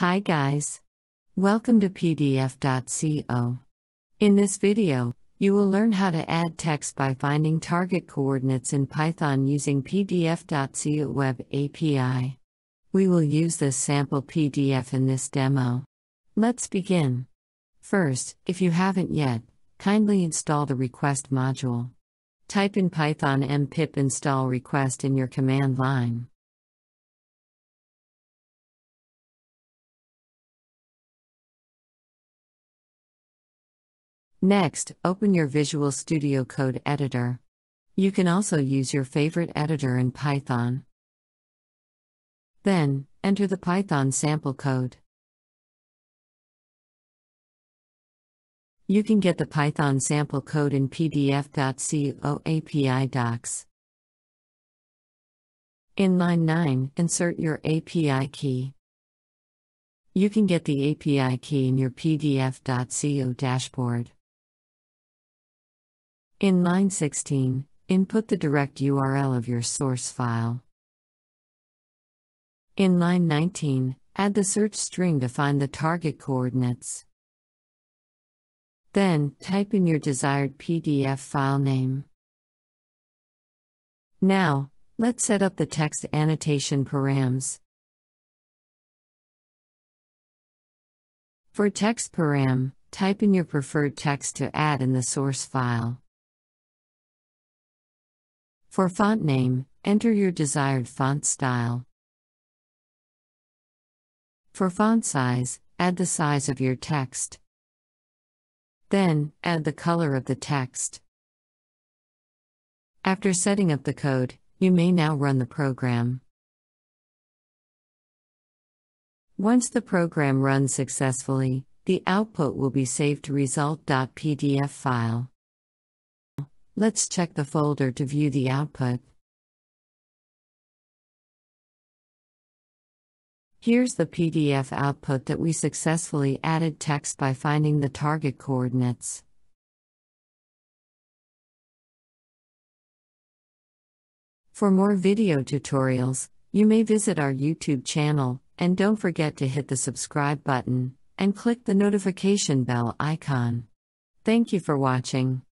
Hi guys! Welcome to PDF.co. In this video, you will learn how to add text by finding target coordinates in Python using PDF.co web API. We will use this sample PDF in this demo. Let's begin. First, if you haven't yet, kindly install the request module. Type in Python mpip install request in your command line. Next, open your Visual Studio Code editor. You can also use your favorite editor in Python. Then, enter the Python sample code. You can get the Python sample code in PDF.co API docs. In line 9, insert your API key. You can get the API key in your PDF.co dashboard. In line 16, input the direct URL of your source file. In line 19, add the search string to find the target coordinates. Then, type in your desired PDF file name. Now, let's set up the text annotation params. For text param, type in your preferred text to add in the source file. For font name, enter your desired font style. For font size, add the size of your text. Then, add the color of the text. After setting up the code, you may now run the program. Once the program runs successfully, the output will be saved to result.pdf file. Let's check the folder to view the output. Here's the PDF output that we successfully added text by finding the target coordinates. For more video tutorials, you may visit our YouTube channel, and don't forget to hit the subscribe button, and click the notification bell icon. Thank you for watching.